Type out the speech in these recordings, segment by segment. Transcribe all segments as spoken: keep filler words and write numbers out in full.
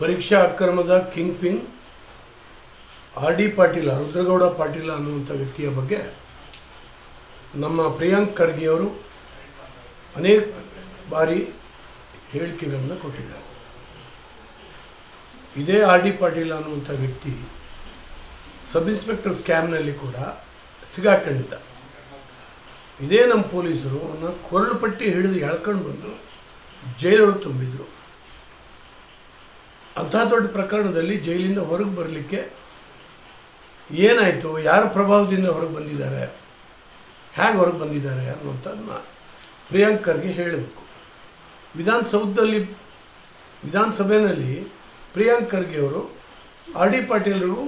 ಪರೀಕ್ಷಾ ಅಕ್ರಮದ kingpin R D Patil Rudragouda Patil ಅನ್ನುವಂಥ ವ್ಯಕ್ತಿಯ ಬಗ್ಗೆ ನಮ್ಮ ಪ್ರಿಯಾಂಕ್ ಖರ್ಗೆಯವರು ಅನೇಕ ಬಾರಿ ಹೇಳಿಕೆಗಳನ್ನು ಕೊಟ್ಟಿದ್ದಾರೆ. ಇದೇ ಆರ್ ಡಿ ಪಾಟೀಲ ಅನ್ನುವಂಥ ವ್ಯಕ್ತಿ ಸಬ್ ಇನ್ಸ್ಪೆಕ್ಟರ್ ಸ್ಕ್ಯಾಮ್ನಲ್ಲಿ ಕೂಡ ಸಿಗಾಕೊಂಡಿದ್ದ. ಇದೇ ನಮ್ಮ ಪೊಲೀಸರು ಅವನ್ನ ಕೊರಳು ಪಟ್ಟಿ ಹಿಡಿದು ಎಳ್ಕೊಂಡು ಬಂದು ಜೈಲೊಳಗೆ ತುಂಬಿದರು. ಅಂಥ ದೊಡ್ಡ ಪ್ರಕರಣದಲ್ಲಿ ಜೈಲಿಂದ ಹೊರಗೆ ಬರಲಿಕ್ಕೆ ಏನಾಯಿತು, ಯಾರ ಪ್ರಭಾವದಿಂದ ಹೊರಗೆ ಬಂದಿದ್ದಾರೆ, ಹೇಗೆ ಹೊರಗೆ ಬಂದಿದ್ದಾರೆ ಅನ್ನುವಂಥದ್ದನ್ನ ಪ್ರಿಯಾಂಕ್ ಖರ್ಗೆ ಹೇಳಬೇಕು. ವಿಧಾನಸೌಧದಲ್ಲಿ ವಿಧಾನಸಭೆಯಲ್ಲಿ ಪ್ರಿಯಾಂಕ್ ಖರ್ಗೆಯವರು ಆರ್ ಡಿ ಪಾಟೀಲ್ರಿಗೂ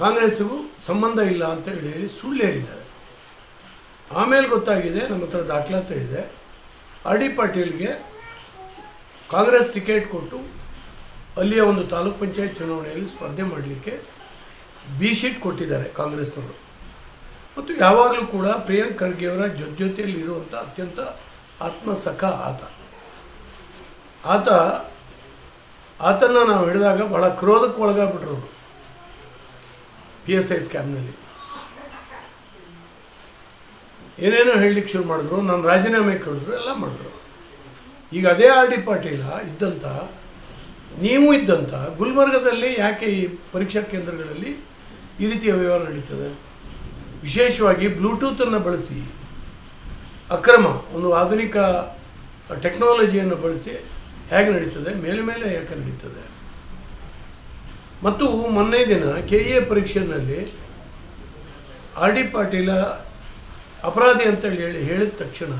ಕಾಂಗ್ರೆಸ್ಸಿಗೂ ಸಂಬಂಧ ಇಲ್ಲ ಅಂತ ಹೇಳಿ ಹೇಳಿ ಸುಳ್ಳು ಹೇಳಿದ್ದಾರೆ. ಆಮೇಲೆ ಗೊತ್ತಾಗಿದೆ, ನಮ್ಮ ಹತ್ರ ದಾಖಲಾತಿ ಇದೆ, ಆರ್ ಡಿ ಪಾಟೀಲ್ಗೆ ಕಾಂಗ್ರೆಸ್ ಟಿಕೆಟ್ ಕೊಟ್ಟು ಅಲ್ಲಿಯ ಒಂದು ತಾಲೂಕ್ ಪಂಚಾಯತ್ ಚುನಾವಣೆಯಲ್ಲಿ ಸ್ಪರ್ಧೆ ಮಾಡಲಿಕ್ಕೆ ಬಿ ಶೀಟ್ ಕೊಟ್ಟಿದ್ದಾರೆ ಕಾಂಗ್ರೆಸ್ನವರು. ಮತ್ತು ಯಾವಾಗಲೂ ಕೂಡ ಪ್ರಿಯಾಂಕ್ ಖರ್ಗೆಯವರ ಜೊತೆ ಜೊತೆಯಲ್ಲಿ ಇರುವಂಥ ಅತ್ಯಂತ ಆತ್ಮಸಖ ಆತ ಆತ ಆತನ ನಾವು ಹಿಡಿದಾಗ ಭಾಳ ಕ್ರೋಧಕ್ಕೆ ಒಳಗಾಗ್ಬಿಟ್ರು ಪಿ ಎಸ್ ಐ ಸ್ಕ್ಯಾಮ್ನಲ್ಲಿ. ಏನೇನೋ ಹೇಳಲಿಕ್ಕೆ ಶುರು ಮಾಡಿದ್ರು, ನಾನು ರಾಜೀನಾಮೆ ಕೇಳಿದ್ರು, ಎಲ್ಲ ಮಾಡಿದ್ರು. ಈಗ ಅದೇ ಆರ್ ಡಿ ಪಾಟೀಲ ಇದ್ದಂಥ, ನೀವು ಇದ್ದಂಥ ಗುಲ್ಬರ್ಗದಲ್ಲಿ ಯಾಕೆ ಈ ಪರೀಕ್ಷಾ ಕೇಂದ್ರಗಳಲ್ಲಿ ಈ ರೀತಿಯ ವ್ಯವಹಾರ ನಡೀತದೆ? ವಿಶೇಷವಾಗಿ ಬ್ಲೂಟೂತನ್ನು ಬಳಸಿ ಅಕ್ರಮ, ಒಂದು ಆಧುನಿಕ ಟೆಕ್ನಾಲಜಿಯನ್ನು ಬಳಸಿ ಹೇಗೆ ನಡೀತದೆ, ಮೇಲೆ ಮೇಲೆ ಯಾಕೆ ನಡೀತದೆ? ಮತ್ತು ಮೊನ್ನೆ ದಿನ ಕೆ ಎ ಪರೀಕ್ಷೆಯಲ್ಲಿ ಆರ್ ಡಿ ಪಾಟೀಲ ಅಪರಾಧಿ ಅಂತೇಳಿ ಹೇಳಿ ಹೇಳಿದ ತಕ್ಷಣ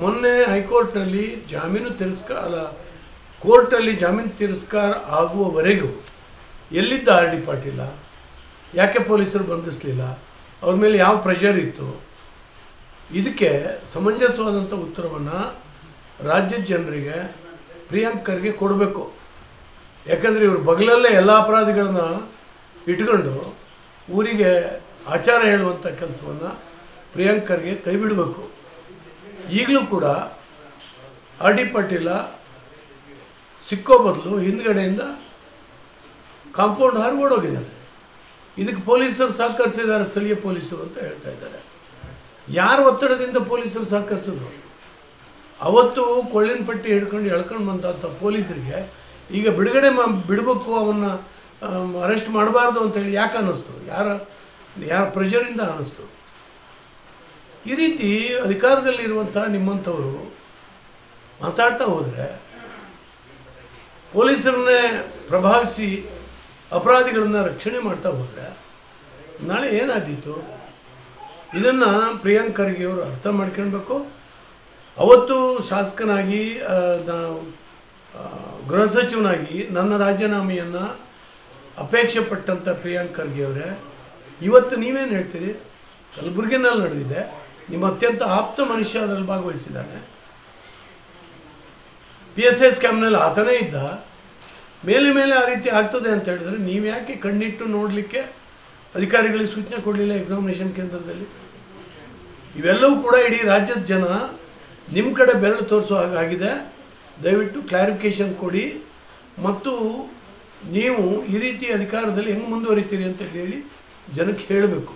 ಮೊನ್ನೆ ಹೈಕೋರ್ಟ್ನಲ್ಲಿ ಜಾಮೀನು ತಿರಸ್ಕಾರ ಅಲ್ಲ ಕೋರ್ಟಲ್ಲಿ ಜಾಮೀನು ತಿರಸ್ಕಾರ ಆಗುವವರೆಗೂ ಎಲ್ಲಿದ್ದ ಆರ್ ಡಿ ಪಾಟೀಲ? ಯಾಕೆ ಪೊಲೀಸರು ಬಂಧಿಸಲಿಲ್ಲ? ಅವ್ರ ಮೇಲೆ ಯಾವ ಪ್ರೆಷರ್ ಇತ್ತು? ಇದಕ್ಕೆ ಸಮಂಜಸವಾದಂಥ ಉತ್ತರವನ್ನು ರಾಜ್ಯದ ಜನರಿಗೆ ಪ್ರಿಯಾಂಕ್ ಖರ್ಗೆ ಕೊಡಬೇಕು. ಯಾಕಂದರೆ ಇವರು ಬಗಲಲ್ಲೇ ಎಲ್ಲ ಅಪರಾಧಿಗಳನ್ನ ಇಟ್ಕೊಂಡು ಊರಿಗೆ ಆಚಾರ ಹೇಳುವಂಥ ಕೆಲಸವನ್ನು ಪ್ರಿಯಾಂಕ್ ಖರ್ಗೆ ಕೈ ಬಿಡಬೇಕು. ಈಗಲೂ ಕೂಡ ಆರ್ ಡಿ ಪಾಟೀಲ ಸಿಕ್ಕೋ ಬದಲು ಹಿಂದ್ಗಡೆಯಿಂದ ಕಾಂಪೌಂಡ್ ಹಾರಿ ಓಡೋಗಿದ್ದಾರೆ. ಇದಕ್ಕೆ ಪೊಲೀಸರು ಸಹಕರಿಸಿದ್ದಾರೆ, ಸ್ಥಳೀಯ ಪೊಲೀಸರು ಅಂತ ಹೇಳ್ತಾ ಇದ್ದಾರೆ. ಯಾರ ಒತ್ತಡದಿಂದ ಪೊಲೀಸರು ಸಹಕರಿಸಿದ್ರು? ಅವತ್ತು ಕೊಳ್ಳಿನ ಪಟ್ಟಿ ಹಿಡ್ಕೊಂಡು ಎಳ್ಕೊಂಡು ಬಂದಂಥ ಪೊಲೀಸರಿಗೆ ಈಗ ಬಿಡುಗಡೆ ಮಾ ಬಿಡಬೇಕು, ಅವನ್ನ ಅರೆಸ್ಟ್ ಮಾಡಬಾರ್ದು ಅಂತೇಳಿ ಯಾಕೆ ಅನ್ನಿಸ್ತು? ಯಾರ ಯಾರ ಪ್ರೆಷರಿಂದ ಅನ್ನಿಸ್ತು? ಈ ರೀತಿ ಅಧಿಕಾರದಲ್ಲಿರುವಂಥ ನಿಮ್ಮಂಥವರು ಮಾತಾಡ್ತಾ ಹೋದರೆ ಪೊಲೀಸರನ್ನೇ ಪ್ರಭಾವಿಸಿ ಅಪರಾಧಿಗಳನ್ನು ರಕ್ಷಣೆ ಮಾಡ್ತಾ ಹೋದರೆ ನಾಳೆ ಏನಾದೀತು? ಇದನ್ನು ಪ್ರಿಯಾಂಕ್ ಖರ್ಗೆಯವರು ಅರ್ಥ ಮಾಡ್ಕೊಳ್ಬೇಕು. ಅವತ್ತು ಶಾಸಕನಾಗಿ ನಾವು ಗೃಹ ಸಚಿವನಾಗಿ ನನ್ನ ರಾಜೀನಾಮೆಯನ್ನು ಅಪೇಕ್ಷೆ ಪಟ್ಟಂಥ ಪ್ರಿಯಾಂಕ್ ಖರ್ಗೆಯವರೇ, ಇವತ್ತು ನೀವೇನು ಹೇಳ್ತೀರಿ? ಕಲಬುರಗಿನಲ್ಲಿ ನಡೆದಿದೆ, ನಿಮ್ಮ ಅತ್ಯಂತ ಆಪ್ತ ಮನುಷ್ಯ ಅದರಲ್ಲಿ ಭಾಗವಹಿಸಿದ್ದಾನೆ, ಪಿ ಎಸ್ ಐ ಸ್ಕ್ಯಾಮ್ನಲ್ಲಿ ಆತನೇ ಇದ್ದ, ಮೇಲೆ ಮೇಲೆ ಆ ರೀತಿ ಆಗ್ತದೆ ಅಂತ ಹೇಳಿದ್ರೆ ನೀವು ಯಾಕೆ ಕಣ್ಣಿಟ್ಟು ನೋಡಲಿಕ್ಕೆ ಅಧಿಕಾರಿಗಳಿಗೆ ಸೂಚನೆ ಕೊಡಲಿಲ್ಲ ಎಕ್ಸಾಮಿನೇಷನ್ ಕೇಂದ್ರದಲ್ಲಿ? ಇವೆಲ್ಲವೂ ಕೂಡ ಇಡೀ ರಾಜ್ಯದ ಜನ ನಿಮ್ಮ ಕಡೆ ಬೆರಳು ತೋರಿಸೋ ಹಾಗಾಗಿದೆ. ದಯವಿಟ್ಟು ಕ್ಲಾರಿಫಿಕೇಷನ್ ಕೊಡಿ. ಮತ್ತು ನೀವು ಈ ರೀತಿ ಅಧಿಕಾರದಲ್ಲಿ ಹೆಂಗೆ ಮುಂದುವರಿತೀರಿ ಅಂತ ಹೇಳಿ ಜನಕ್ಕೆ ಹೇಳಬೇಕು.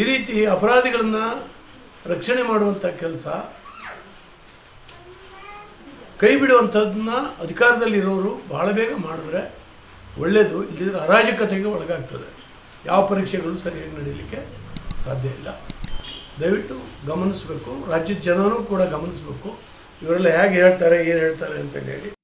ಈ ರೀತಿ ಅಪರಾಧಿಗಳನ್ನು ರಕ್ಷಣೆ ಮಾಡುವಂಥ ಕೆಲಸ ಕೈ ಬಿಡುವಂಥದ್ದನ್ನ ಅಧಿಕಾರದಲ್ಲಿರೋರು ಭಾಳ ಬೇಗ ಮಾಡಿದ್ರೆ ಒಳ್ಳೆಯದು. ಇಲ್ಲದಿದ್ದರೆ ಅರಾಜಕತೆಗೆ ಒಳಗಾಗ್ತದೆ, ಯಾವ ಪರೀಕ್ಷೆಗಳು ಸರಿಯಾಗಿ ನಡೀಲಿಕ್ಕೆ ಸಾಧ್ಯ ಇಲ್ಲ. ದಯವಿಟ್ಟು ಗಮನಿಸಬೇಕು, ರಾಜ್ಯದ ಜನನೂ ಕೂಡ ಗಮನಿಸಬೇಕು. ಇವರೆಲ್ಲ ಹೇಗೆ ಹೇಳ್ತಾರೆ, ಏನು ಹೇಳ್ತಾರೆ ಅಂತ ಹೇಳಿ.